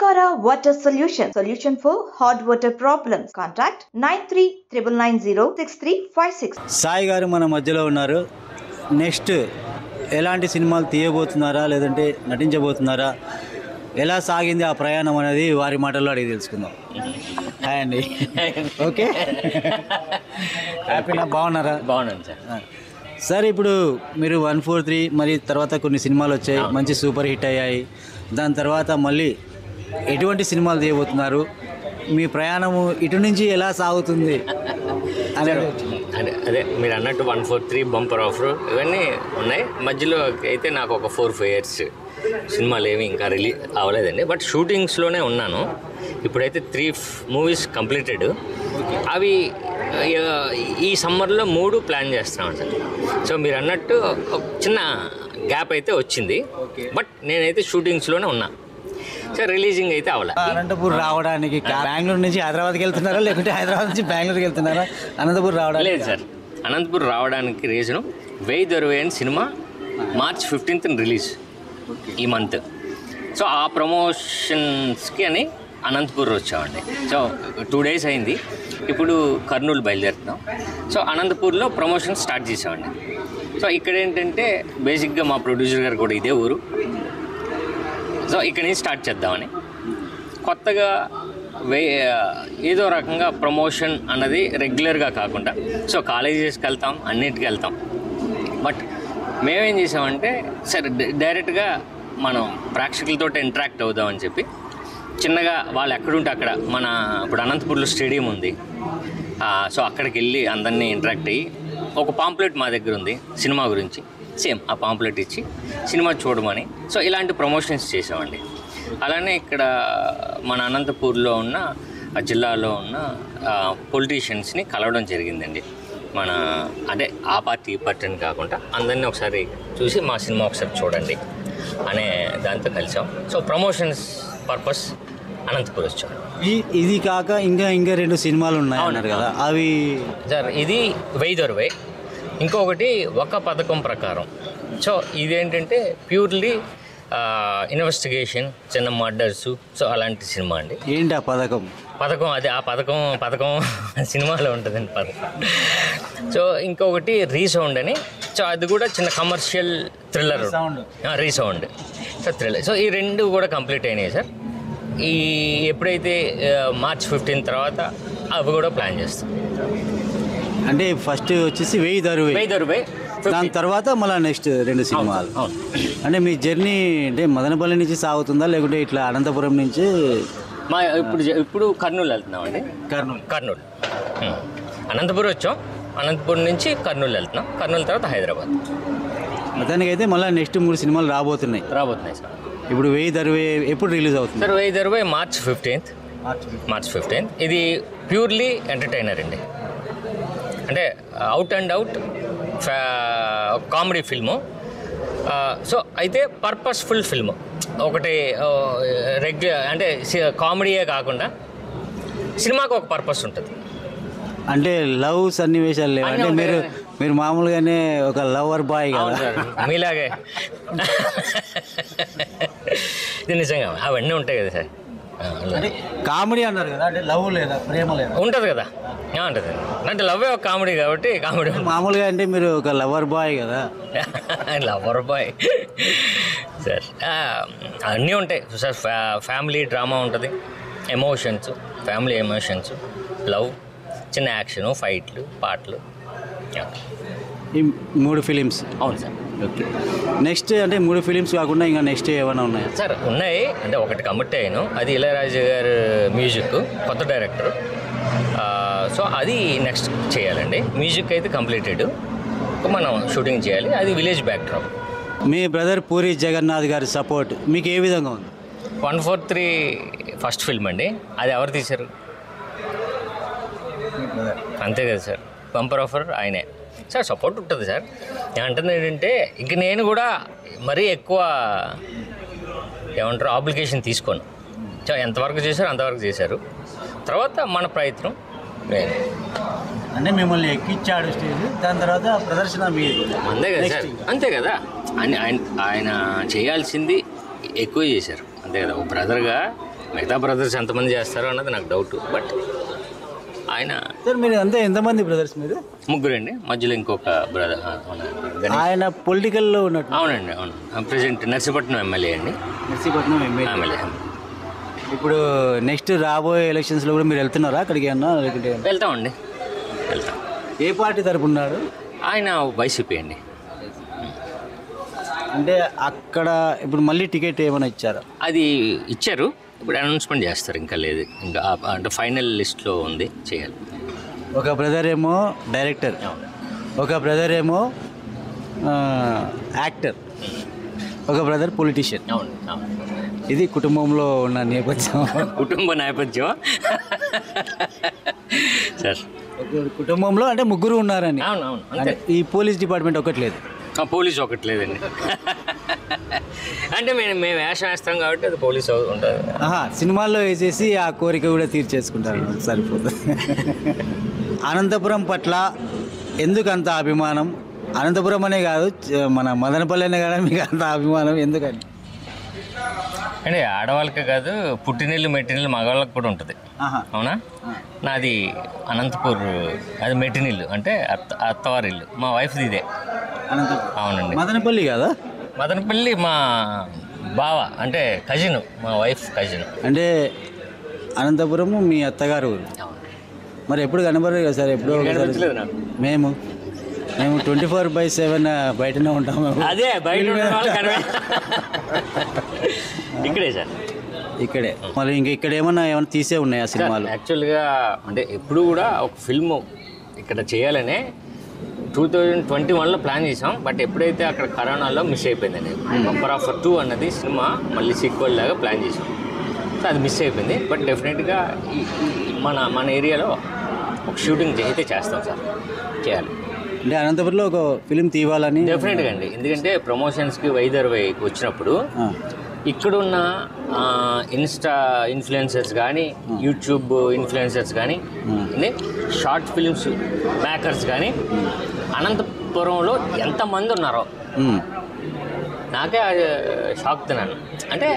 Kalkara Water Solution. Solution for hot water problems. Contact 9399906356. Sai గారు మన మధ్యలో ఉన్నారు. నెక్స్ట్ ఎలాంటి సినిమాలు తీయబోతున్నారా లేదంటే నటించబోతున్నారా, ఎలా సాగింది ఆ ప్రయాణం అనేది వారి మాటల్లో అడిగి తెలుసుకుందాం. హాయ్ అండి. ఓకే, హ్యాపీనా, బాగున్నారా? బాగున్నాను సార్. సార్, ఇప్పుడు మీరు 143 మరి తర్వాత కొన్ని సినిమాలు వచ్చాయి, మంచి సూపర్ హిట్ అయ్యాయి. దాని తర్వాత మళ్ళీ ఎటువంటి సినిమాలు తీయబోతున్నారు? మీ ప్రయాణము ఇటు నుంచి ఎలా సాగుతుంది? అదే అదే మీరు అన్నట్టు 143 బంపర్ ఆఫర్ ఇవన్నీ ఉన్నాయి. మధ్యలో అయితే నాకు ఒక 4-5 years సినిమాలు ఏమి ఇంకా రిలీజ్ అవ్వలేదండి, బట్ షూటింగ్స్లోనే ఉన్నాను. ఇప్పుడైతే 3 movies కంప్లీటెడ్. అవి ఈ సమ్మర్లో 3 ప్లాన్ చేస్తున్నాం సార్. సో మీరు అన్నట్టు చిన్న గ్యాప్ అయితే వచ్చింది, బట్ నేనైతే షూటింగ్స్లోనే ఉన్నా. సో రిలీజింగ్ అయితే అవ్వాలి. అనంతపూర్ రావడానికి బెంగళూరు నుంచి హైదరాబాద్కి వెళ్తున్నారా లేకుంటే హైదరాబాద్ నుంచి బెంగళూరుకి వెళ్తున్నారా? అనంతపూర్ రావడం లేదు సార్. అనంతపూర్ రావడానికి రీజను వెయ్యి అని సినిమా March 15th రిలీజ్ ఈ మంత్. సో ఆ ప్రమోషన్స్కి అని అనంతపూర్ వచ్చామండి. సో 2 days అయింది. ఇప్పుడు కర్నూలు బయలుదేరుతున్నాం. సో అనంతపూర్లో ప్రమోషన్ స్టార్ట్ చేసామండి. సో ఇక్కడ ఏంటంటే బేసిక్గా మా ప్రొడ్యూసర్ గారు కూడా ఇదే ఊరు. సో ఇక్కడ నుంచి స్టార్ట్ చేద్దామని కొత్తగా ఏదో రకంగా ప్రమోషన్ అన్నది రెగ్యులర్గా కాకుండా, సో కాలేజెస్కి వెళ్తాం, అన్నిటికి వెళ్తాం, బట్ మేమేం చేసామంటే సరే డైరెక్ట్గా మనం ప్రేక్షకులతో ఇంటరాక్ట్ అవుదామని చెప్పి చిన్నగా వాళ్ళు ఎక్కడుంటే అక్కడ మన ఇప్పుడు అనంతపూర్లో స్టేడియం ఉంది. సో అక్కడికి వెళ్ళి అందరినీ ఇంటరాక్ట్ అయ్యి ఒక పాంప్లెట్ మా దగ్గర ఉంది సినిమా గురించి, సేమ్ ఆ పాంప్లెట్ ఇచ్చి సినిమా చూడమని, సో ఇలాంటి ప్రమోషన్స్ చేసామండి. అలానే ఇక్కడ మన అనంతపూర్లో ఉన్న జిల్లాలో ఉన్న పొలిటీషియన్స్ని కలవడం జరిగిందండి. మన అదే ఆ పార్టీ ఈ పార్టీ అని కాకుండా అందరినీ ఒకసారి చూసి మా సినిమా ఒకసారి చూడండి అనే దాంతో కలిసాం. సో ప్రమోషన్స్ పర్పస్ అనంతపూర్ వచ్చాం. ఇది కాక ఇంకా 2 సినిమాలు ఉన్నాయి అన్నారు కదా, అవి సార్? ఇది వెయ్యి, ఇంకొకటి ఒక పథకం ప్రకారం. సో ఇదేంటంటే ప్యూర్లీ ఇన్వెస్టిగేషన్, చిన్న మర్డర్స్, సో అలాంటి సినిమా అండి. ఏంటి ఆ పథకం? పథకం అదే ఆ పథకం సినిమాలో ఉంటుందండి పథకం. సో ఇంకొకటి రీసౌండ్ అని, సో అది కూడా చిన్న commercial thriller resound, so thriller. So ఈ 2 కూడా కంప్లీట్ అయినాయి సార్. ఈ ఎప్పుడైతే March 15 తర్వాత అవి కూడా ప్లాన్ చేస్తాం. అంటే ఫస్ట్ వచ్చేసి వెయ్యి, దాని తర్వాత మళ్ళీ నెక్స్ట్ 2 సినిమాలు. అంటే మీ జర్నీ అంటే మదనపల్లి నుంచి సాగుతుందా లేకుంటే ఇట్లా అనంతపురం నుంచి? మా ఇప్పుడు కర్నూలు వెళ్తున్నాం అండి. కర్నూలు అనంతపురం వచ్చాం, అనంతపురం నుంచి కర్నూలు వెళ్తున్నాం, కర్నూలు తర్వాత హైదరాబాద్. మొత్తానికైతే మళ్ళీ నెక్స్ట్ 3 సినిమాలు రాబోతున్నాయి సార్. ఇప్పుడు వెయ్యి ఎప్పుడు రిలీజ్ అవుతుంది సార్? వెయ్యి మార్చ్ 15th. ఇది ప్యూర్లీ ఎంటర్టైనర్ అండి. అంటే out and out comedy film. So అయితే పర్పస్ఫుల్ ఫిల్ము ఒకటి, రెగ్యులర్ అంటే కామెడీయే కాకుండా సినిమాకు ఒక పర్పస్ ఉంటుంది. అంటే లవ్ సన్నివేశాలు లేవు అంటే మీరు మామూలుగానే ఒక లవర్ బాయ్ కదా మీలాగే? ఇది నిజంగా అవన్నీ ఉంటాయి కదా సార్. కామెడీ అన్నారు కదా, అంటే లవ్ లేదా ప్రేమ లేదా ఉంటుంది కదా, ఉంటుంది. అంటే లవ్వే ఒక కామెడీ కాబట్టి కామెడీ మామూలుగా. అంటే మీరు ఒక లవర్ బాయ్ కదా? లవర్ బాయ్ సార్, అన్నీ ఉంటాయి సార్. ఫ్యామిలీ డ్రామా ఉంటుంది, ఎమోషన్స్, ఫ్యామిలీ ఎమోషన్స్, లవ్, చిన్న యాక్షను, ఫైట్లు, పాటలు, ఈ 3 ఫిలిమ్స్. అవును సార్. ఓకే, నెక్స్ట్ అంటే 3 ఫిలిమ్స్ కాకుండా ఇంకా నెక్స్ట్ ఏమైనా ఉన్నాయా సార్? ఉన్నాయి. అంటే ఒకటి కమిట్ అయ్యాను, అది ఇళయరాజా గారు మ్యూజిక్, కొత్త డైరెక్టర్. సో అది నెక్స్ట్ చేయాలండి. మ్యూజిక్ అయితే కంప్లీటెడ్, మనం షూటింగ్ చేయాలి. అది విలేజ్ బ్యాక్ డ్రాప్. మీ బ్రదర్ పూరి జగన్నాథ్ గారి సపోర్ట్ మీకు ఏ విధంగా ఉంది? 143 ఫస్ట్ ఫిల్మ్ అండి, అది ఎవరు తీశారు? అంతే కదా సార్, బంపర్ ఆఫర్ ఆయనే సార్. సపోర్ట్ ఉంటుంది సార్. నేను అంటుంది ఏంటంటే ఇంక నేను కూడా మరీ ఎక్కువ ఏమంటారు ఆబ్లికేషన్ తీసుకోను. సో ఎంతవరకు చేశారు అంతవరకు చేశారు, తర్వాత మన ప్రయత్నం. అంటే మిమ్మల్ని ఎక్కిచ్చాడు స్టేజ్, దాని తర్వాత ప్రదర్శన మీరు. అంతే కదా సార్, అంతే కదా. ఆయన చేయాల్సింది ఎక్కువ చేశారు, అంతే కదా. ఒక బ్రదర్గా మిగతా బ్రదర్స్ ఎంతమంది చేస్తారో అన్నది నాకు డౌట్. బట్ ఆయన సార్ మీరు అంతా ఎంతమంది బ్రదర్స్ మీరు? ముగ్గురండి, మధ్యలో ఇంకొక బ్రదర్. ఆయన పొలిటికల్లో ఉన్నట్టు? అవునండి, అవును. ప్రెసెంట్ నర్సీపట్నం ఎమ్మెల్యే అండి. నర్సీపట్నం ఎమ్మెల్యే. ఇప్పుడు నెక్స్ట్ రాబోయే ఎలక్షన్స్లో కూడా మీరు వెళ్తున్నారా అక్కడికి అన్నా? వెళ్తామండి, వెళ్తాం. ఏ పార్టీ తరపు ఉన్నారు ఆయన? వైసీపీ అండి. అంటే అక్కడ ఇప్పుడు మళ్ళీ టికెట్ ఏమైనా ఇచ్చారా? అది ఇచ్చారు, ఇప్పుడు అనౌన్స్మెంట్ చేస్తారు. ఇంకా లేదు, ఇంకా అంటే ఫైనల్ లిస్ట్లో ఉంది, చేయాలి. ఒక బ్రదర్ ఏమో డైరెక్టర్, ఒక బ్రదర్ ఏమో యాక్టర్, ఒక బ్రదర్ పొలిటీషియన్. అవును, ఇది కుటుంబంలో ఉన్న నేపథ్యం. కుటుంబ నేపథ్యం సార్, కుటుంబంలో అంటే ముగ్గురు ఉన్నారని. అవునవును. ఈ పోలీస్ డిపార్ట్మెంట్ ఒకట్లేదు? పోలీస్ ఒకట్లేదండి. అంటే మేము వేషం వేస్తాం కాబట్టి అది పోలీస్ ఉంటుంది. సినిమాల్లో వేసేసి ఆ కోరిక కూడా తీర్చేసుకుంటారు, సరిపోతుంది. అనంతపురం పట్ల ఎందుకు అంత అభిమానం? అనంతపురం అనే కాదు, మన మదనపల్లి అనే కాదు, మీకు అంత అభిమానం ఎందుకని? అంటే ఆడవాళ్ళకే కాదు, పుట్టినీళ్ళు మెట్టినీళ్ళు మగవాళ్ళకి కూడా ఉంటుంది. అవునా? నాది అనంతపూర్, అది మెట్టినీళ్ళు అంటే అత్తవారిల్లు, మా వైఫ్ది ఇదే. అవునండి. మదనపల్లి కాదా? మదనపల్లి మా బావ, అంటే కజిన్, మా వైఫ్ కజిన్. అంటే అనంతపురము మీ అత్తగారు ఊరు. మరి ఎప్పుడు కనబడలేదు కదా సార్? ఎప్పుడో మేము మేము 24/7 బయటనే ఉంటాము. అదే బయట ఇక్కడే సార్, ఇక్కడే. మరి ఇంకా ఇక్కడ ఏమన్నా తీసే ఉన్నాయా సినిమాలు? యాక్చువల్గా అంటే ఎప్పుడు కూడా ఒక ఫిల్మ్ ఇక్కడ చేయాలనే 2021లో ప్లాన్ చేసాం. బట్ ఎప్పుడైతే అక్కడ కరోనాలో మిస్ అయిపోయిందండి. నంబర్ ఆఫ్ 2 అన్నది సినిమా మళ్ళీ సీక్వెల్ లాగా ప్లాన్ చేసాం, సో అది మిస్ అయిపోయింది. బట్ డెఫినెట్గా మన ఏరియాలో ఒక షూటింగ్ అయితే చేస్తాం సార్, చేయాలి. అంటే అనంతపురంలో ఒక ఫిలిం తీయాలని డెఫినెట్గా అండి. ఎందుకంటే ప్రమోషన్స్కి వైదర్వైకి వచ్చినప్పుడు ఇక్కడున్న ఇన్స్టా ఇన్ఫ్లుయెన్సర్స్ కానీ, యూట్యూబ్ ఇన్ఫ్లుయెన్సర్స్ కానీ, షార్ట్ ఫిలిమ్స్ మేకర్స్ కానీ అనంతపురంలో ఎంతమంది ఉన్నారో నాకే షాక్ తిన్నాను. అంటే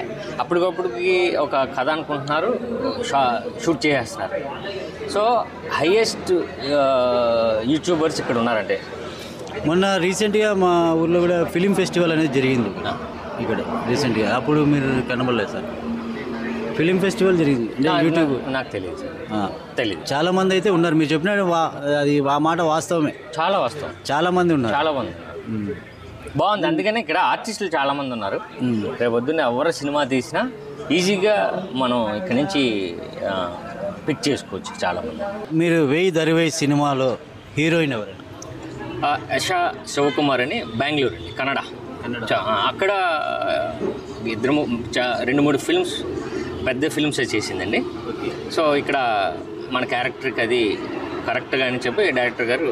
అప్పటికప్పుడుకి ఒక కథ అనుకుంటున్నారు, షూట్ చేసేస్తున్నారు. సో హైయెస్ట్ యూట్యూబర్స్ ఇక్కడ ఉన్నారంటే. మొన్న రీసెంట్గా మా ఊర్లో కూడా ఫిలిం ఫెస్టివల్ అనేది జరిగింది ఇక్కడ రీసెంట్గా. అప్పుడు మీరు కనబడలేదు సార్? ఫిలిం ఫెస్టివల్ జరిగింది యూట్యూబ్. నాకు తెలియదు సార్, తెలియదు. చాలా మంది అయితే ఉన్నారు, మీరు చెప్పిన అది ఆ మాట వాస్తవమే. చాలా వాస్తవం, చాలా మంది ఉన్నారు, చాలా మంది బాగుంది. అందుకనే ఇక్కడ ఆర్టిస్టులు చాలామంది ఉన్నారు. రేపొద్దున్న ఎవరు సినిమా తీసినా ఈజీగా మనం ఇక్కడ నుంచి పిక్ చేసుకోవచ్చు చాలామంది. మీరు 1000 సినిమాలో హీరోయిన్ ఎవరు? యశా శివకుమార్ అని, బెంగళూరు అండి, కన్నడ. అక్కడ 2-3 ఫిల్మ్స్, పెద్ద ఫిల్మ్సే చేసిందండి. సో ఇక్కడ మన క్యారెక్టర్కి అది కరెక్ట్గా అని చెప్పి డైరెక్టర్ గారు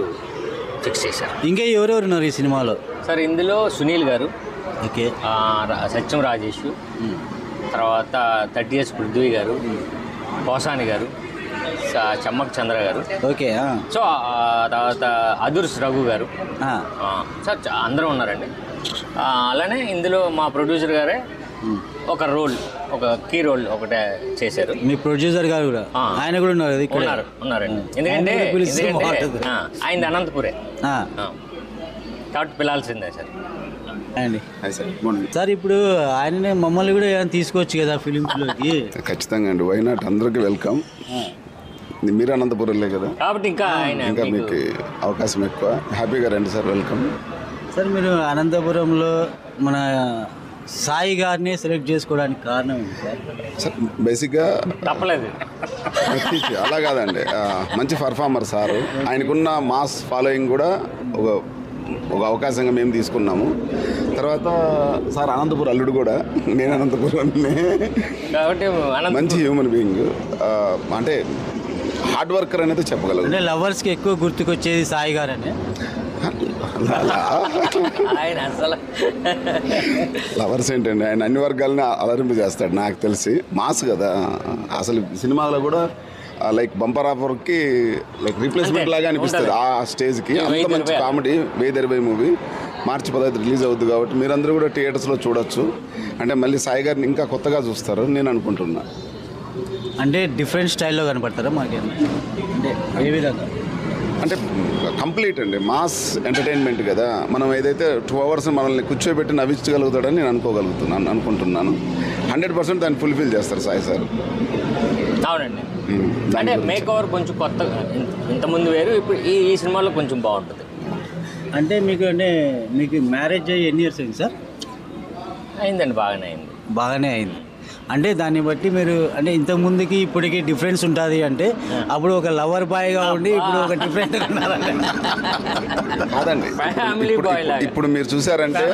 ఫిక్స్ చేశారు. ఇంకా ఎవరెవరు ఉన్నారు ఈ సినిమాలో సార్? ఇందులో సునీల్ గారు, ఓకే, సత్యం రాజేష్, తర్వాత 30 years పృథ్వి గారు, పోసాని గారు, చమ్మక్ చంద్ర గారు, ఓకే. సో తర్వాత అదుర్ రఘు గారు, సార్ అందరూ ఉన్నారండి. అలానే ఇందులో మా ప్రొడ్యూసర్ గారే ఒక రోల్, ఒక కీ రోల్ ఒకటే చేశారు. మీ ప్రొడ్యూసర్ గారు కూడా ఆయన కూడా ఉన్నారు? ఉన్నారండి. ఎందుకంటే ఆయన అనంతపురే కాబట్టి పిలాల్సిందే సార్. అండి సార్, ఇప్పుడు ఆయననే మమ్మల్ని కూడా ఏమైనా తీసుకోవచ్చు కదా ఫిలిమ్స్లోకి? ఖచ్చితంగా అండి, వై నాట్, అందరికీ వెల్కమ్. మీరు అనంతపురంలే కదా కాబట్టి ఇంకా ఇంకా మీకు అవకాశం ఎక్కువ. హ్యాపీగా రండి సార్, వెల్కమ్ సార్. మీరు అనంతపురంలో మన సాయి గారిని సెలెక్ట్ చేసుకోవడానికి కారణం ఏంటి సార్? సార్ బేసిక్గా తప్పలేదు అలా కాదండి, మంచి పర్ఫార్మర్ సారు. ఆయనకున్న మాస్ ఫాలోయింగ్ కూడా ఒక అవకాశంగా మేము తీసుకున్నాము. తర్వాత సార్ అనంతపురం అల్లుడు కూడా, నేను అనంతపురంనే కాబట్టి మంచి హ్యూమన్ బీయింగ్, అంటే హార్డ్ వర్కర్ అనేది చెప్పగలరు. అంటే లవర్స్కి ఎక్కువ గుర్తుకొచ్చేది సాయి గారు అని. ఆయన అసలు లవర్స్ ఏంటండి, ఆయన అన్ని వర్గాలని అలరింపజేస్తాడు నాకు తెలిసి. మాస్ కదా అసలు, సినిమాలో కూడా లైక్ బంపర్ ఆఫర్కి లైక్ రీప్లేస్మెంట్ లాగా అనిపిస్తుంది ఆ స్టేజ్కి. అంత మంచి కామెడీ. 1000 మూవీ మార్చి 15 రిలీజ్ అవుతుంది కాబట్టి మీరందరూ కూడా థియేటర్స్లో చూడొచ్చు. అంటే మళ్ళీ సాయి గారిని ఇంకా కొత్తగా చూస్తారు నేను అనుకుంటున్నా. అంటే డిఫరెంట్ స్టైల్లో కనపడతారా మాకు? అంటే ఏ విధంగా అంటే కంప్లీట్ అండి, మాస్ ఎంటర్టైన్మెంట్ కదా. మనం ఏదైతే 2 hours మనల్ని కూర్చోబెట్టి నవ్వించగలుగుతాడని నేను అనుకుంటున్నాను. 100% దాన్ని ఫుల్ఫిల్ చేస్తారు సాయి సార్. అవునండి, అంటే మేక్ ఓవర్ కొంచెం కొత్తగా, ఇంతకుముందు వేరు, ఇప్పుడు ఈ సినిమాలో కొంచెం బాగుంటుంది. అంటే మీకు మీకు మ్యారేజ్ అయ్యి ఎన్ని ఇయర్స్ అయింది సార్? అయిందండి, బాగానే అయింది. అంటే దాన్ని బట్టి మీరు అంటే ఇంతకుముందుకి ఇప్పటికి డిఫరెన్స్ ఉంటుంది. అంటే అప్పుడు ఒక లవర్ బాయ్గా ఉండి ఇప్పుడు ఒక డిఫరెంట్ కాదండి. ఇప్పుడు మీరు చూసారంటే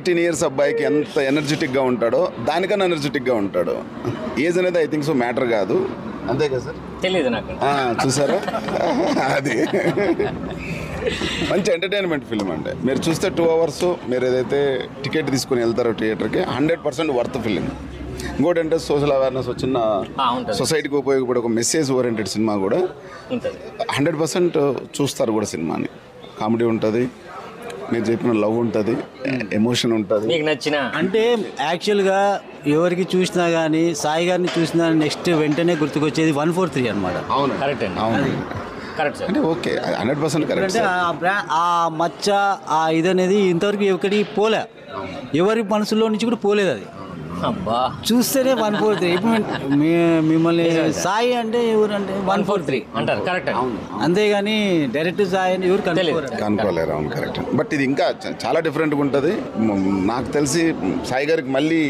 18 years అబ్బాయికి ఎంత ఎనర్జెటిక్గా ఉంటాడో దానికన్నా ఎనర్జెటిక్గా ఉంటాడు. ఏజ్ అనేది ఐ థింక్ సో మ్యాటర్ కాదు, అంతే కదా సార్? తెలియదు నాకు. చూసారా, అది మంచి ఎంటర్టైన్మెంట్ ఫిల్మ్ అండి. మీరు చూస్తే 2 hours మీరు ఏదైతే టికెట్ తీసుకుని వెళ్తారో థియేటర్కి 100% వర్త్ ఫిల్మ్. ఇంకోటి అంటే సోషల్ అవేర్నెస్, చిన్న సొసైటీకి ఉపయోగపడే ఒక మెసేజ్ ఓరియంటెడ్ సినిమా కూడా. 100% చూస్తారు కూడా సినిమాని. కామెడీ ఉంటుంది, మీరు చెప్పిన లవ్ ఉంటుంది, ఎమోషన్ ఉంటుంది. మీకు నచ్చిన అంటే యాక్చువల్గా ఎవరికి చూసినా కానీ సాయి గారిని చూసినా నెక్స్ట్ వెంటనే గుర్తుకొచ్చేది 143 అనమాట. అవును, కరెక్ట్ అండి. అవును కరెక్ట్ అంటే ఓకే, 100% కరెక్ట్. అంటే ఆ మచ్చ ఆ ఇది అనేది ఇంతవరకు ఎక్కడికి పోలే, ఎవరి మనసులో నుంచి కూడా పోలేదు. అది చూస్తేనే 143. ఇప్పుడు మిమ్మల్ని సాయి అంటే ఎవరంటే 143 అంటారు, కరెక్ట్. అంతేగాని డైరెక్ట్ సాయి అని ఎవరు కనుక్కోలేరు. అవును కరెక్ట్. బట్ ఇది ఇంకా చాలా డిఫరెంట్గా ఉంటుంది. నాకు తెలిసి సాయి గారికి మళ్ళీ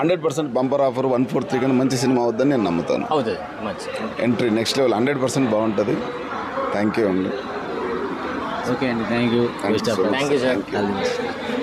100% బంపర్ ఆఫర్ 143 కన్నా మంచి సినిమా అవుద్దని నేను నమ్ముతాను. ఎంట్రీ నెక్స్ట్ లెవెల్, 100% బాగుంటుంది. థ్యాంక్ యూ అండి. ఓకే అండి, థ్యాంక్ యూ.